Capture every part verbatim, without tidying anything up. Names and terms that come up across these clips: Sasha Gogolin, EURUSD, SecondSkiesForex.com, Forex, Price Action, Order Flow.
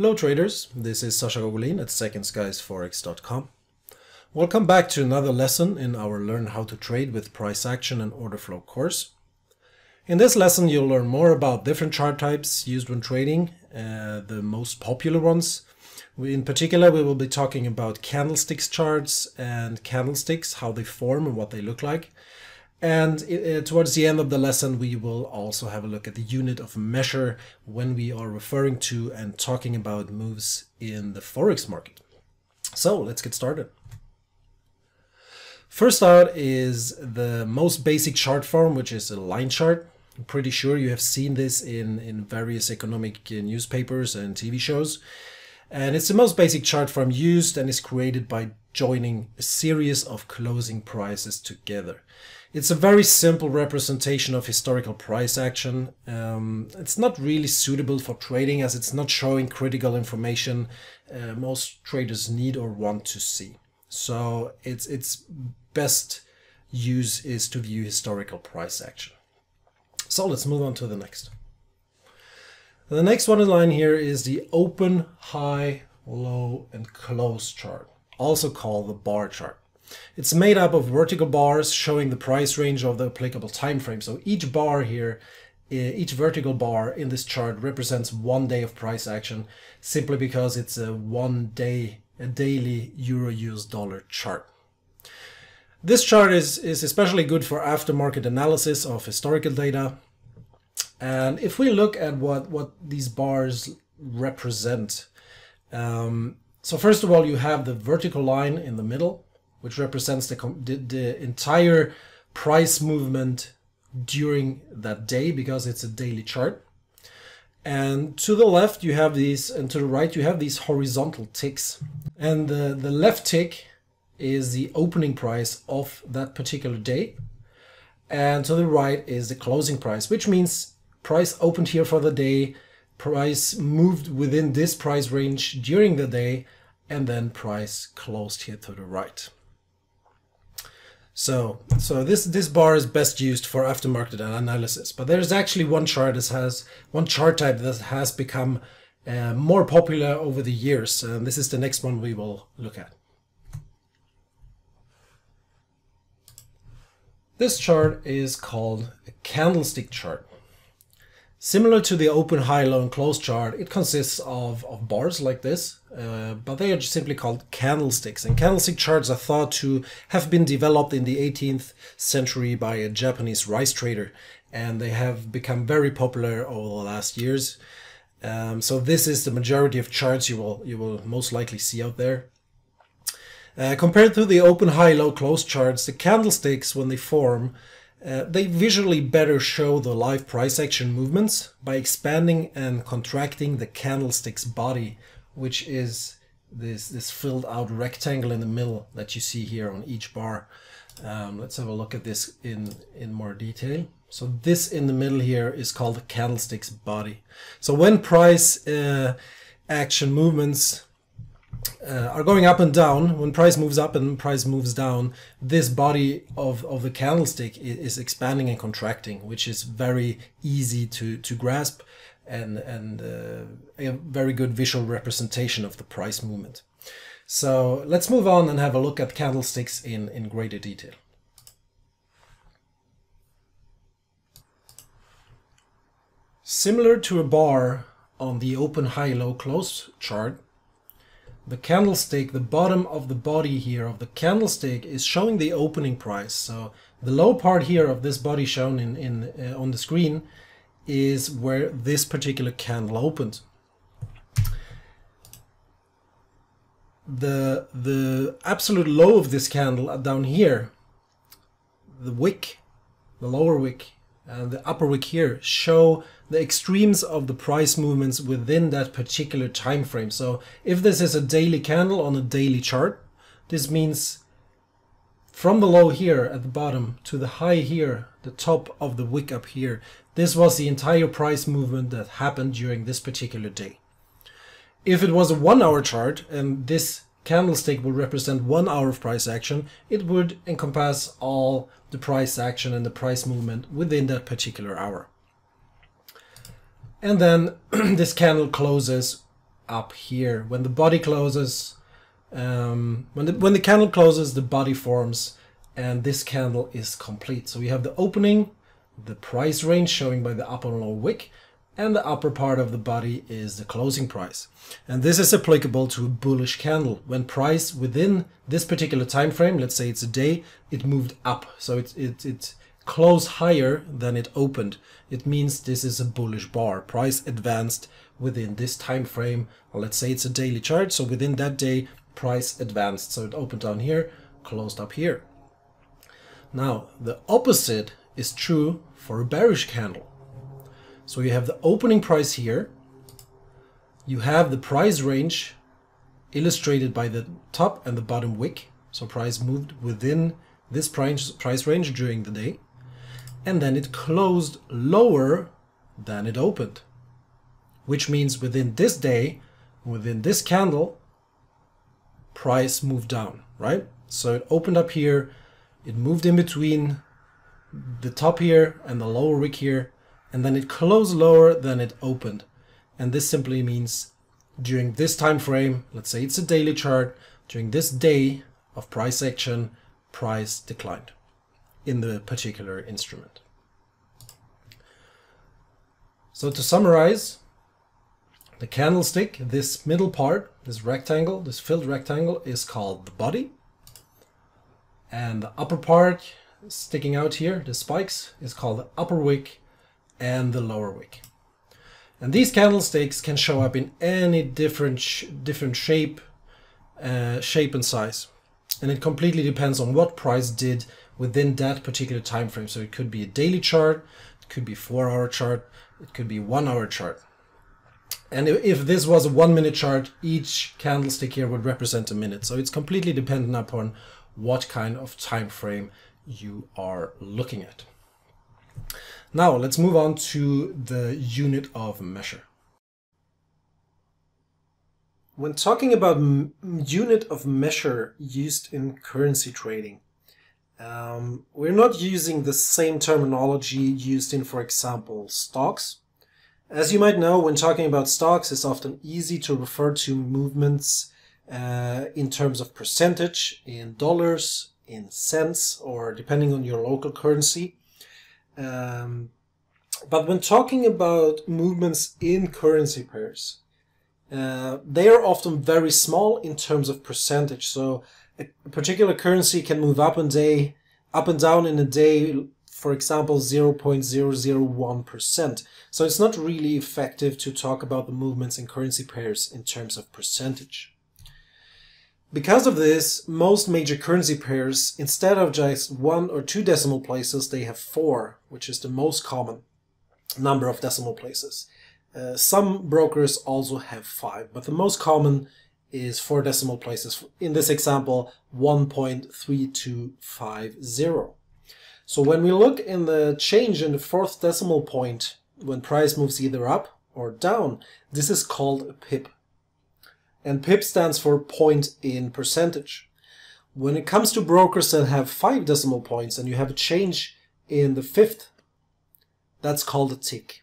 Hello traders, this is Sasha Gogolin at Second Skies Forex dot com. Welcome back to another lesson in our Learn How to Trade with Price Action and Order Flow course. In this lesson you'll learn more about different chart types used when trading, uh, the most popular ones. We, in particular we will be talking about candlesticks charts and candlesticks, how they form and what they look like. And uh, towards the end of the lesson we will also have a look at the unit of measure when we are referring to and talking about moves in the forex market. So let's get started. First out is the most basic chart form, which is a line chart. I'm pretty sure you have seen this in, in various economic newspapers and T V shows. And it's the most basic chart form used and is created by joining a series of closing prices together. It's a very simple representation of historical price action. Um, it's not really suitable for trading as it's not showing critical information uh, most traders need or want to see. So it's, its best use is to view historical price action. So let's move on to the next. The next one in line here is the open, high, low and close chart, also called the bar chart. It's made up of vertical bars showing the price range of the applicable time frame. So each bar here, each vertical bar in this chart represents one day of price action, simply because it's a one day, a daily euro U S dollar chart. This chart is, is especially good for aftermarket analysis of historical data. And if we look at what, what these bars represent, um, so first of all, you have the vertical line in the middle, which represents the, the, the entire price movement during that day, because it's a daily chart. And to the left you have these, and to the right you have these horizontal ticks. And the, the left tick is the opening price of that particular day. And to the right is the closing price, which means price opened here for the day, price moved within this price range during the day, and then price closed here to the right. So, so this, this bar is best used for aftermarket analysis, but there's actually one chart that has one chart type that has become uh, more popular over the years, and this is the next one we will look at. This chart is called a candlestick chart. Similar to the open, high, low and close chart, it consists of, of bars like this, uh, but they are simply called candlesticks. And candlestick charts are thought to have been developed in the eighteenth century by a Japanese rice trader, and they have become very popular over the last years. Um, so this is the majority of charts you will, you will most likely see out there. Uh, compared to the open, high, low, close charts, the candlesticks, when they form, Uh, they visually better show the live price action movements by expanding and contracting the candlestick's body, which is this, this filled out rectangle in the middle that you see here on each bar. Um, let's have a look at this in, in more detail. So this in the middle here is called the candlestick's body. So when price uh, action movements Uh, are going up and down, when price moves up and price moves down, this body of, of the candlestick is, is expanding and contracting, which is very easy to, to grasp and, and uh, a very good visual representation of the price movement. So let's move on and have a look at candlesticks in, in greater detail. Similar to a bar on the open, high, low, close chart, the candlestick, the bottom of the body here of the candlestick is showing the opening price. So the low part here of this body shown in, in uh, on the screen is where this particular candle opened. The, the absolute low of this candle down here, the wick, the lower wick and the upper wick here show the extremes of the price movements within that particular time frame. So if this is a daily candle on a daily chart, this means from the low here at the bottom to the high here, the top of the wick up here, this was the entire price movement that happened during this particular day. If it was a one hour chart and this candlestick will represent one hour of price action, it would encompass all the price action and the price movement within that particular hour. And then this candle closes up here. When the body closes, um, when, the, when the candle closes, the body forms, and this candle is complete. So we have the opening, the price range showing by the upper and lower wick, and the upper part of the body is the closing price. And this is applicable to a bullish candle. When price within this particular time frame, let's say it's a day, it moved up. So it, it, it closed higher than it opened. It means this is a bullish bar. Price advanced within this time frame. Let's say it's a daily chart. So within that day, price advanced. So it opened down here, closed up here. Now, the opposite is true for a bearish candle. So you have the opening price here, you have the price range illustrated by the top and the bottom wick, so price moved within this price, price range during the day, and then it closed lower than it opened, which means within this day, within this candle, price moved down, right? So it opened up here, it moved in between the top here and the lower wick here, and then it closed lower than it opened. And this simply means during this time frame, let's say it's a daily chart, during this day of price action, price declined in the particular instrument. So to summarize, the candlestick, this middle part, this rectangle, this filled rectangle is called the body. And the upper part sticking out here, the spikes, is called the upper wick and the lower wick. And these candlesticks can show up in any different sh different shape, uh, shape and size. And it completely depends on what price did within that particular time frame. So it could be a daily chart, it could be a four hour chart, it could be a one hour chart. And if this was a one minute chart, each candlestick here would represent a minute. So it's completely dependent upon what kind of time frame you are looking at. Now let's move on to the unit of measure. When talking about unit of measure used in currency trading, um, we're not using the same terminology used in, for example, stocks. As you might know, when talking about stocks, it's often easy to refer to movements uh, in terms of percentage, in dollars, in cents, or depending on your local currency. Um, but when talking about movements in currency pairs, uh, they are often very small in terms of percentage. So a particular currency can move up and day, up and down in a day, for example, zero point zero zero one percent. So it's not really effective to talk about the movements in currency pairs in terms of percentage. Because of this, most major currency pairs, instead of just one or two decimal places, they have four, which is the most common number of decimal places. Uh, some brokers also have five, but the most common is four decimal places. In this example, one point three two five zero. So when we look in the change in the fourth decimal point, when price moves either up or down, this is called a pip. And pip stands for point in percentage. When it comes to brokers that have five decimal points and you have a change in the fifth, that's called a tick.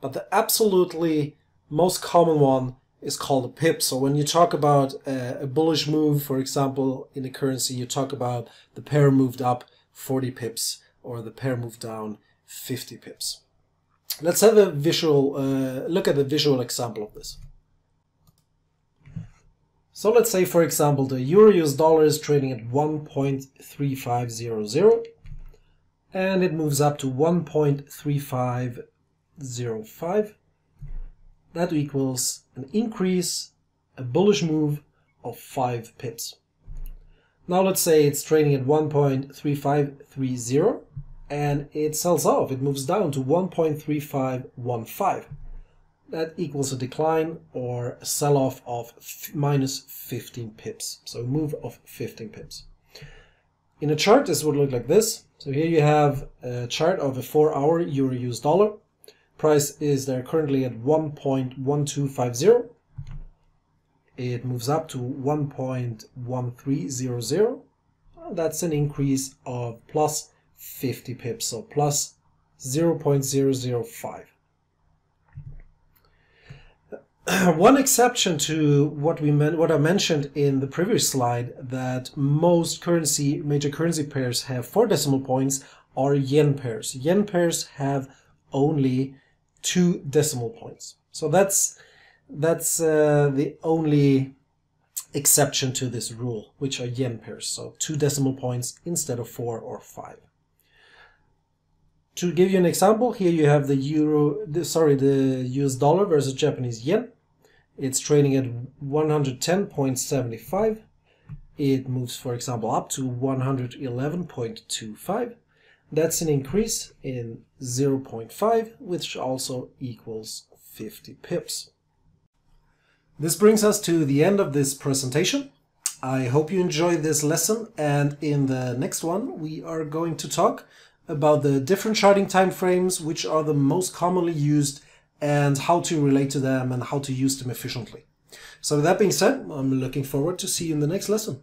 But the absolutely most common one is called a pip. So when you talk about a, a bullish move, for example, in a currency, you talk about the pair moved up forty pips or the pair moved down fifty pips. Let's have a visual uh, look at a visual example of this. So let's say, for example, the euro U S dollar is trading at one point three five zero zero and it moves up to one point three five zero five. That equals an increase, a bullish move of five pips. Now let's say it's trading at one point three five three zero and it sells off. It moves down to one point three five one five. That equals a decline or a sell-off of minus fifteen pips. So a move of fifteen pips. In a chart, this would look like this. So here you have a chart of a four hour euro U S dollar. Price is there currently at one point one two five zero. It moves up to one point one three zero zero. That's an increase of plus fifty pips, so plus zero point zero zero five. one exception to what we meant, what I mentioned in the previous slide, that most currency, major currency pairs have four decimal points, are yen pairs. Yen pairs have only two decimal points. So that's that's uh, the only exception to this rule, which are yen pairs. So two decimal points instead of four or five. To give you an example, here you have the euro, the, sorry, the U S dollar versus Japanese yen. It's trading at one hundred ten point seven five. It moves, for example, up to one hundred eleven point two five. That's an increase in zero point five, which also equals fifty pips. This brings us to the end of this presentation. I hope you enjoyed this lesson, and in the next one we are going to talk about the different charting timeframes, which are the most commonly used, and how to relate to them and how to use them efficiently. So with that being said, I'm looking forward to see you in the next lesson.